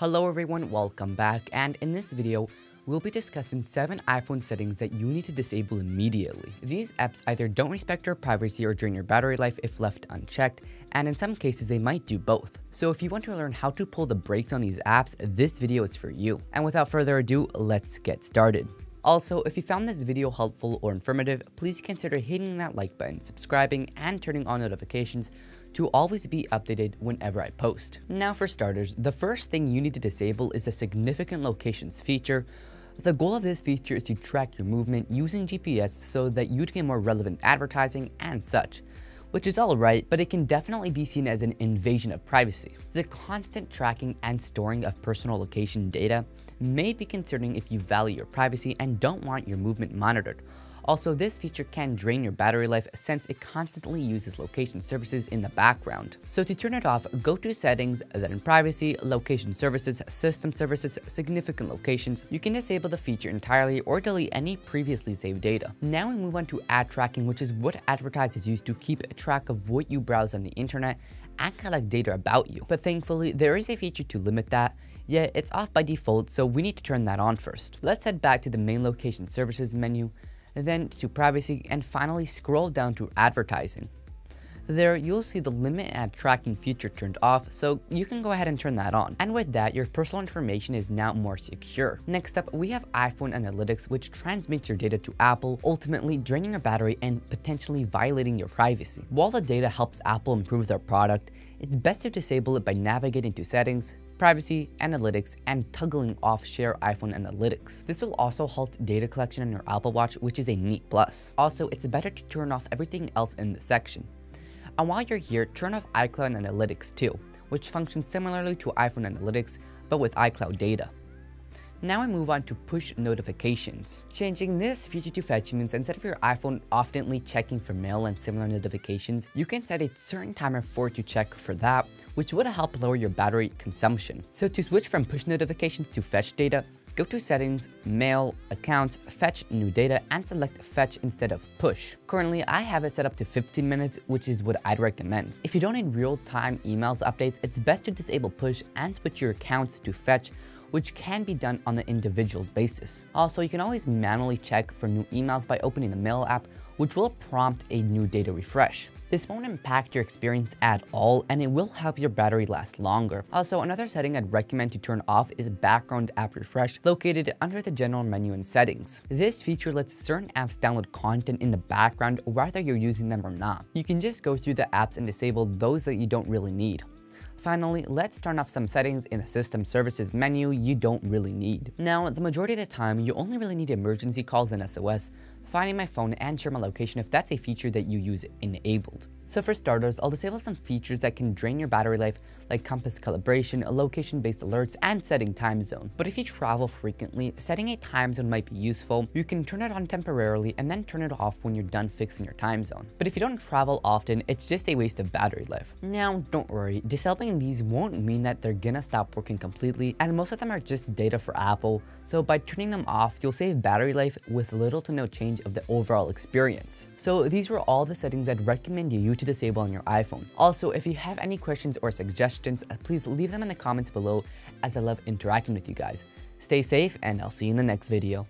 Hello everyone, welcome back, and in this video, we'll be discussing 7 iPhone settings that you need to disable immediately. These apps either don't respect your privacy or drain your battery life if left unchecked, and in some cases they might do both. So if you want to learn how to pull the brakes on these apps, this video is for you. And without further ado, let's get started. Also, if you found this video helpful or informative, please consider hitting that like button, subscribing, and turning on notifications to always be updated whenever I post. Now for starters, the first thing you need to disable is the significant locations feature. The goal of this feature is to track your movement using GPS so that you'd get more relevant advertising and such, which is alright, but it can definitely be seen as an invasion of privacy. The constant tracking and storing of personal location data may be concerning if you value your privacy and don't want your movement monitored. Also, this feature can drain your battery life since it constantly uses location services in the background. So to turn it off, go to Settings, then in Privacy, Location Services, System Services, Significant Locations. You can disable the feature entirely or delete any previously saved data. Now we move on to ad tracking, which is what advertisers use to keep track of what you browse on the internet and collect data about you. But thankfully, there is a feature to limit that. Yet it's off by default, so we need to turn that on first. Let's head back to the main Location Services menu, then to Privacy, and finally scroll down to Advertising. There you'll see the Limit Ad Tracking feature turned off, so you can go ahead and turn that on. And with that, your personal information is now more secure. Next up, we have iPhone Analytics, which transmits your data to Apple, ultimately draining your battery and potentially violating your privacy. While the data helps Apple improve their product, it's best to disable it by navigating to Settings, Privacy, Analytics, and toggling off Share iPhone Analytics. This will also halt data collection on your Apple Watch, which is a neat plus. Also, it's better to turn off everything else in this section. And while you're here, turn off iCloud Analytics too, which functions similarly to iPhone Analytics, but with iCloud data. Now we move on to push notifications. Changing this feature to fetch means instead of your iPhone oftenly checking for mail and similar notifications, you can set a certain timer for it to check for that, which would help lower your battery consumption. So to switch from push notifications to fetch data, go to Settings, Mail, Accounts, Fetch New Data, and select Fetch instead of Push. Currently, I have it set up to 15 minutes, which is what I'd recommend. If you don't need real-time emails updates, it's best to disable Push and switch your accounts to Fetch, which can be done on an individual basis. Also, you can always manually check for new emails by opening the Mail app, which will prompt a new data refresh. This won't impact your experience at all, and it will help your battery last longer. Also, another setting I'd recommend to turn off is Background App Refresh, located under the General menu in Settings. This feature lets certain apps download content in the background whether you're using them or not. You can just go through the apps and disable those that you don't really need. Finally, let's turn off some settings in the System Services menu you don't really need. Now, the majority of the time, you only really need emergency calls and SOS, finding my phone, and share my location if that's a feature that you use enabled. So for starters, I'll disable some features that can drain your battery life, like compass calibration, location-based alerts, and setting time zone. But if you travel frequently, setting a time zone might be useful. You can turn it on temporarily and then turn it off when you're done fixing your time zone. But if you don't travel often, it's just a waste of battery life. Now, don't worry, disabling these won't mean that they're gonna stop working completely, and most of them are just data for Apple, so by turning them off, you'll save battery life with little to no change of the overall experience. So these were all the settings I'd recommend you to disable on your iPhone. Also, if you have any questions or suggestions, please leave them in the comments below, as I love interacting with you guys. Stay safe, and I'll see you in the next video.